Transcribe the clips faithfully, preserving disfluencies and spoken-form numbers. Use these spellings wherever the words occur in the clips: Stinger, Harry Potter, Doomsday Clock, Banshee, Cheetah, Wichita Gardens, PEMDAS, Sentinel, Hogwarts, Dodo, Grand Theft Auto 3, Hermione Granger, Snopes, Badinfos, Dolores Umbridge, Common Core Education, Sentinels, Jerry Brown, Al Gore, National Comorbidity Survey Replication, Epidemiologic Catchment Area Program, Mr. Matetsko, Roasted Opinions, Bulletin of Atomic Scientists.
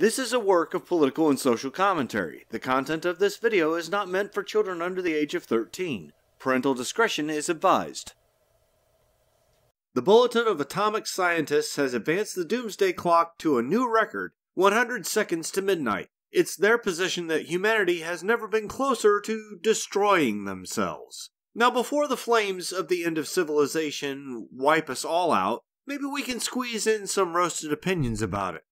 This is a work of political and social commentary. The content of this video is not meant for children under the age of thirteen. Parental discretion is advised. The Bulletin of Atomic Scientists has advanced the Doomsday Clock to a new record, one hundred seconds to midnight. It's their position that humanity has never been closer to destroying themselves. Now, before the flames of the end of civilization wipe us all out, maybe we can squeeze in some roasted opinions about it.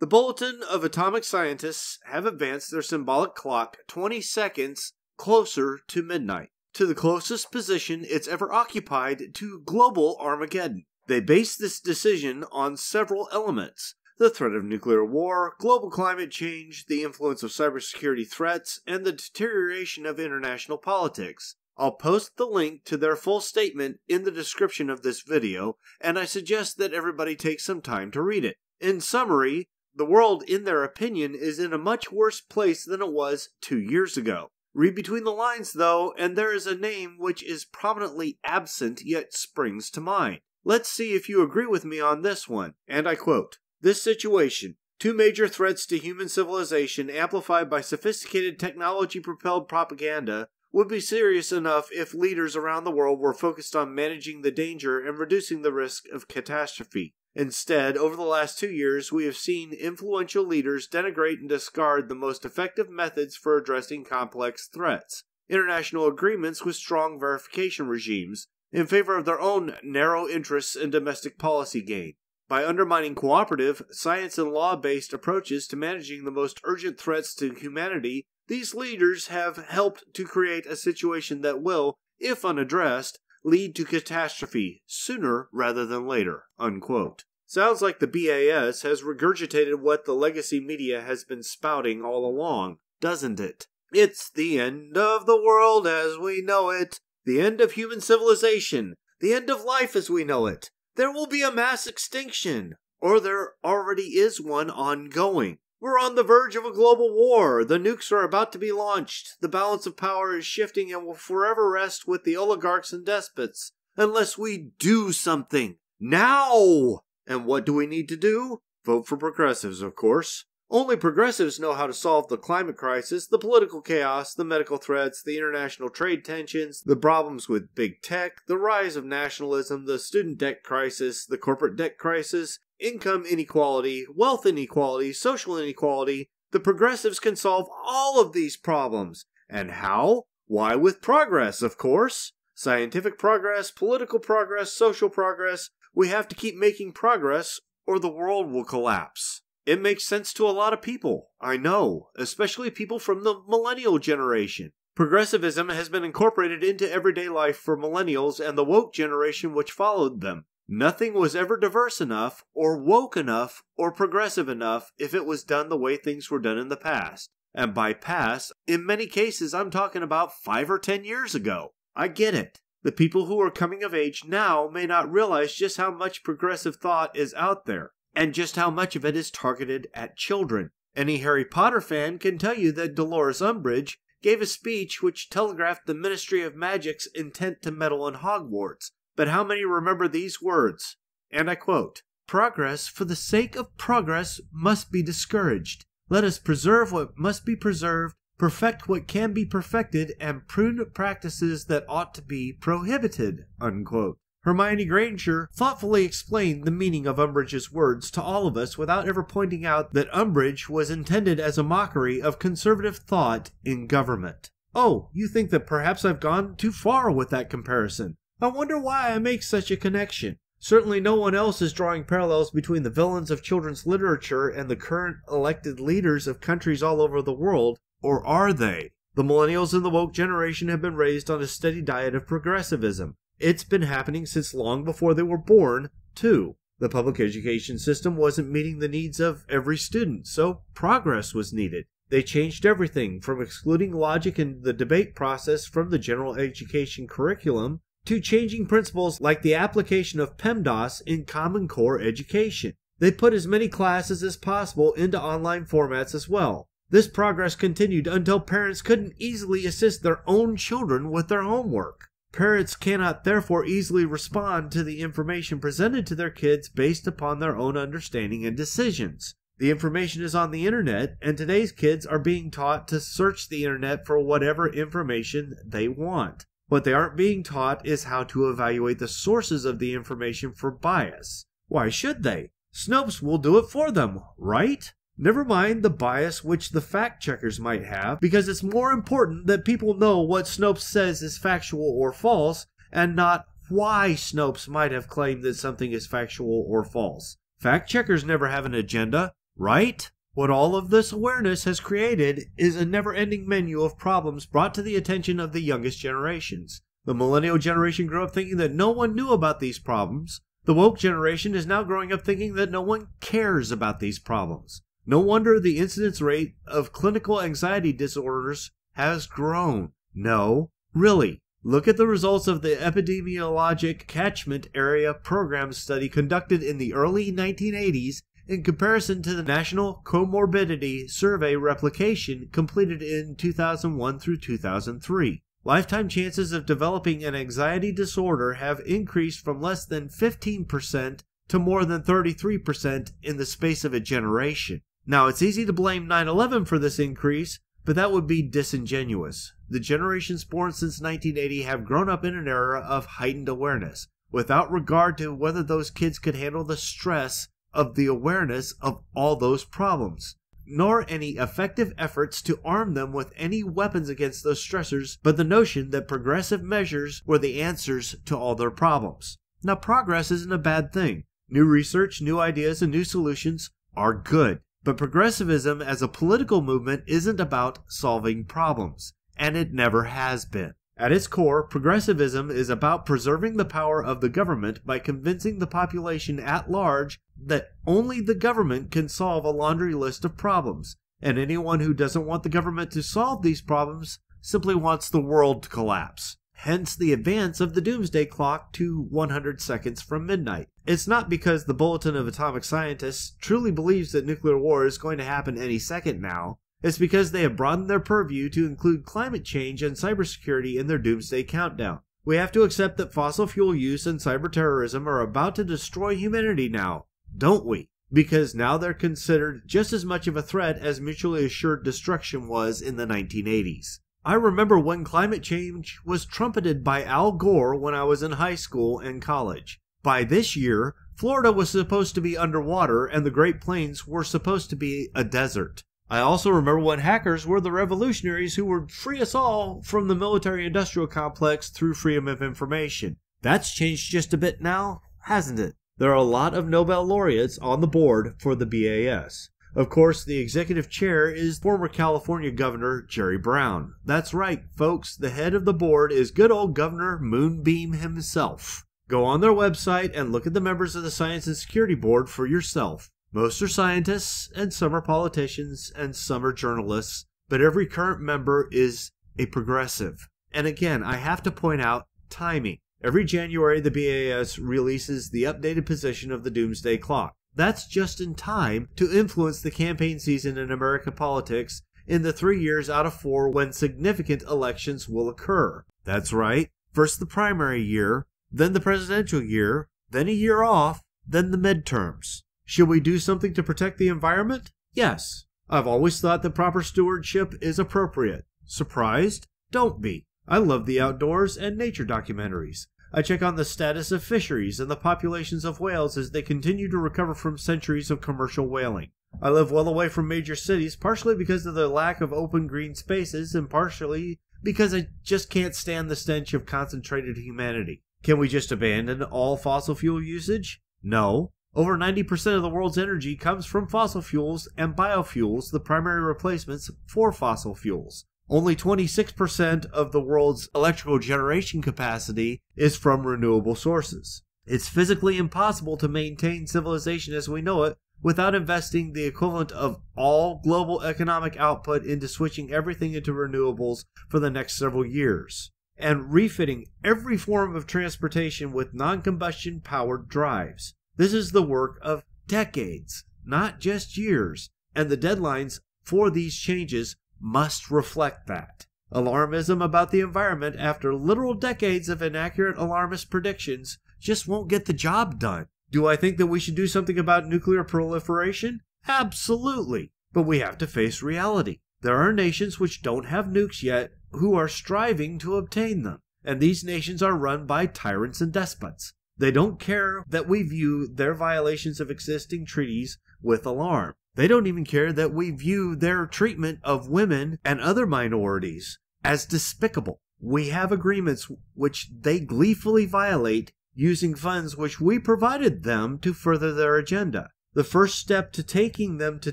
The Bulletin of Atomic Scientists have advanced their symbolic clock twenty seconds closer to midnight, to the closest position it's ever occupied to global Armageddon. They base this decision on several elements: the threat of nuclear war, global climate change, the influence of cybersecurity threats, and the deterioration of international politics. I'll post the link to their full statement in the description of this video, and I suggest that everybody take some time to read it. In summary, the world, in their opinion, is in a much worse place than it was two years ago. Read between the lines, though, and there is a name which is prominently absent yet springs to mind. Let's see if you agree with me on this one, and I quote, "This situation, two major threats to human civilization amplified by sophisticated technology-propelled propaganda, would be serious enough if leaders around the world were focused on managing the danger and reducing the risk of catastrophe. Instead, over the last two years, we have seen influential leaders denigrate and discard the most effective methods for addressing complex threats, international agreements with strong verification regimes, in favor of their own narrow interests and domestic policy gain. By undermining cooperative, science and law-based approaches to managing the most urgent threats to humanity, these leaders have helped to create a situation that will, if unaddressed, lead to catastrophe sooner rather than later," unquote. Sounds like the B A S has regurgitated what the legacy media has been spouting all along, doesn't it? It's the end of the world as we know it, the end of human civilization, the end of life as we know it. There will be a mass extinction, or there already is one ongoing. We're on the verge of a global war. The nukes are about to be launched. The balance of power is shifting and will forever rest with the oligarchs and despots. Unless we do something. Now! And what do we need to do? Vote for progressives, of course. Only progressives know how to solve the climate crisis, the political chaos, the medical threats, the international trade tensions, the problems with big tech, the rise of nationalism, the student debt crisis, the corporate debt crisis, income inequality, wealth inequality, social inequality. The progressives can solve all of these problems. And how? Why, with progress, of course. Scientific progress, political progress, social progress. We have to keep making progress or the world will collapse. It makes sense to a lot of people, I know, especially people from the millennial generation. Progressivism has been incorporated into everyday life for millennials and the woke generation which followed them. Nothing was ever diverse enough, or woke enough, or progressive enough if it was done the way things were done in the past. And by past, in many cases I'm talking about five or ten years ago. I get it. The people who are coming of age now may not realize just how much progressive thought is out there, and just how much of it is targeted at children. Any Harry Potter fan can tell you that Dolores Umbridge gave a speech which telegraphed the Ministry of Magic's intent to meddle in Hogwarts. But how many remember these words? And I quote, "Progress for the sake of progress must be discouraged. Let us preserve what must be preserved, perfect what can be perfected, and prune practices that ought to be prohibited," unquote. Hermione Granger thoughtfully explained the meaning of Umbridge's words to all of us without ever pointing out that Umbridge was intended as a mockery of conservative thought in government. Oh, you think that perhaps I've gone too far with that comparison? I wonder why I make such a connection. Certainly no one else is drawing parallels between the villains of children's literature and the current elected leaders of countries all over the world, or are they? The millennials and the woke generation have been raised on a steady diet of progressivism. It's been happening since long before they were born, too. The public education system wasn't meeting the needs of every student, so progress was needed. They changed everything from excluding logic in the debate process from the general education curriculum to changing principles like the application of PEMDAS in Common Core Education. They put as many classes as possible into online formats as well. This progress continued until parents couldn't easily assist their own children with their homework. Parents cannot therefore easily respond to the information presented to their kids based upon their own understanding and decisions. The information is on the internet, and today's kids are being taught to search the internet for whatever information they want. What they aren't being taught is how to evaluate the sources of the information for bias. Why should they? Snopes will do it for them, right? Never mind the bias which the fact checkers might have, because it's more important that people know what Snopes says is factual or false, and not why Snopes might have claimed that something is factual or false. Fact checkers never have an agenda, right? What all of this awareness has created is a never-ending menu of problems brought to the attention of the youngest generations. The millennial generation grew up thinking that no one knew about these problems. The woke generation is now growing up thinking that no one cares about these problems. No wonder the incidence rate of clinical anxiety disorders has grown. No, really. Look at the results of the Epidemiologic Catchment Area Program study conducted in the early nineteen eighties in comparison to the National Comorbidity Survey Replication completed in two thousand one through two thousand three. Lifetime chances of developing an anxiety disorder have increased from less than fifteen percent to more than thirty-three percent in the space of a generation. Now, it's easy to blame nine eleven for this increase, but that would be disingenuous. The generations born since nineteen eighty have grown up in an era of heightened awareness, without regard to whether those kids could handle the stress of the awareness of all those problems, nor any effective efforts to arm them with any weapons against those stressors, but the notion that progressive measures were the answers to all their problems. Now, progress isn't a bad thing. New research, new ideas, and new solutions are good. But progressivism as a political movement isn't about solving problems, and it never has been. At its core, progressivism is about preserving the power of the government by convincing the population at large that only the government can solve a laundry list of problems, and anyone who doesn't want the government to solve these problems simply wants the world to collapse. Hence the advance of the Doomsday Clock to one hundred seconds from midnight. It's not because the Bulletin of Atomic Scientists truly believes that nuclear war is going to happen any second now. It's because they have broadened their purview to include climate change and cybersecurity in their Doomsday Countdown. We have to accept that fossil fuel use and cyberterrorism are about to destroy humanity now, don't we? Because now they're considered just as much of a threat as mutually assured destruction was in the nineteen eighties. I remember when climate change was trumpeted by Al Gore when I was in high school and college. By this year, Florida was supposed to be underwater and the Great Plains were supposed to be a desert. I also remember when hackers were the revolutionaries who would free us all from the military-industrial complex through freedom of information. That's changed just a bit now, hasn't it? There are a lot of Nobel laureates on the board for the B A S. Of course, the executive chair is former California Governor Jerry Brown. That's right, folks. The head of the board is good old Governor Moonbeam himself. Go on their website and look at the members of the Science and Security Board for yourself. Most are scientists, and some are politicians, and some are journalists, but every current member is a progressive. And again, I have to point out timing. Every January, the B A S releases the updated position of the Doomsday Clock. That's just in time to influence the campaign season in American politics in the three years out of four when significant elections will occur. That's right. First the primary year, then the presidential year, then a year off, then the midterms. Should we do something to protect the environment? Yes. I've always thought that proper stewardship is appropriate. Surprised? Don't be. I love the outdoors and nature documentaries. I check on the status of fisheries and the populations of whales as they continue to recover from centuries of commercial whaling. I live well away from major cities, partially because of their lack of open green spaces and partially because I just can't stand the stench of concentrated humanity. Can we just abandon all fossil fuel usage? No. Over ninety percent of the world's energy comes from fossil fuels and biofuels, the primary replacements for fossil fuels. Only twenty-six percent of the world's electrical generation capacity is from renewable sources. It's physically impossible to maintain civilization as we know it without investing the equivalent of all global economic output into switching everything into renewables for the next several years. and refitting every form of transportation with non-combustion powered drives. This is the work of decades, not just years, and the deadlines for these changes must reflect that. Alarmism about the environment after literal decades of inaccurate alarmist predictions just won't get the job done. Do I think that we should do something about nuclear proliferation? Absolutely. But we have to face reality. There are nations which don't have nukes yet who are striving to obtain them, and these nations are run by tyrants and despots. They don't care that we view their violations of existing treaties with alarm. They don't even care that we view their treatment of women and other minorities as despicable. We have agreements which they gleefully violate using funds which we provided them to further their agenda. The first step to taking them to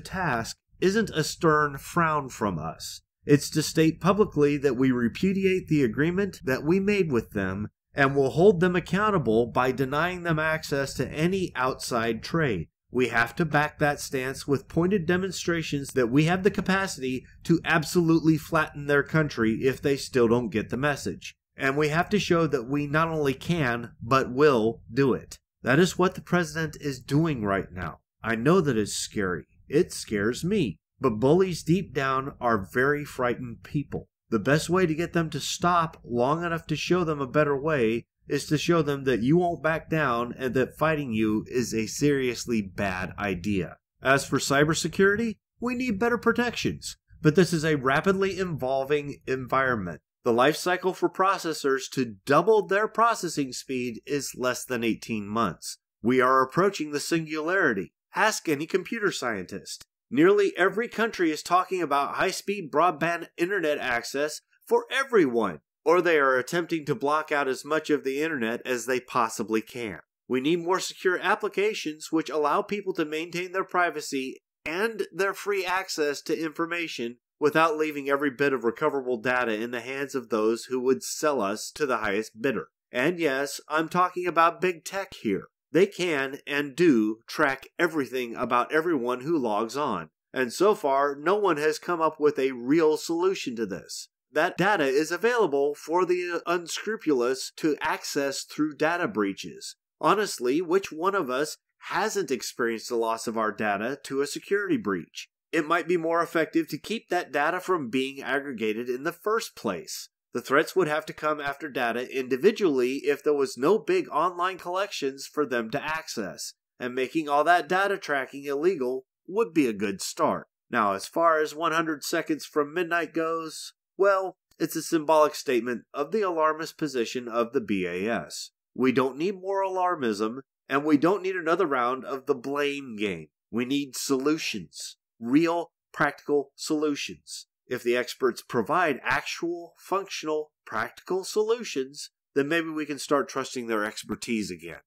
task isn't a stern frown from us. It's to state publicly that we repudiate the agreement that we made with them and will hold them accountable by denying them access to any outside trade. We have to back that stance with pointed demonstrations that we have the capacity to absolutely flatten their country if they still don't get the message. And we have to show that we not only can, but will do it. That is what the president is doing right now. I know that it's scary. It scares me. But bullies deep down are very frightened people. The best way to get them to stop long enough to show them a better way is to show them that you won't back down and that fighting you is a seriously bad idea. As for cybersecurity, we need better protections. But this is a rapidly evolving environment. The life cycle for processors to double their processing speed is less than eighteen months. We are approaching the singularity. Ask any computer scientist. Nearly every country is talking about high-speed broadband internet access for everyone, or they are attempting to block out as much of the internet as they possibly can. We need more secure applications which allow people to maintain their privacy and their free access to information without leaving every bit of recoverable data in the hands of those who would sell us to the highest bidder. And yes, I'm talking about big tech here. They can and do track everything about everyone who logs on, and so far no one has come up with a real solution to this. That data is available for the unscrupulous to access through data breaches. Honestly, which one of us hasn't experienced the loss of our data to a security breach? It might be more effective to keep that data from being aggregated in the first place. The threats would have to come after data individually if there was no big online collections for them to access, and making all that data tracking illegal would be a good start. Now, as far as one hundred seconds from midnight goes, well, it's a symbolic statement of the alarmist position of the B A S. We don't need more alarmism, and we don't need another round of the blame game. We need solutions. Real, practical solutions. If the experts provide actual, functional, practical solutions, then maybe we can start trusting their expertise again.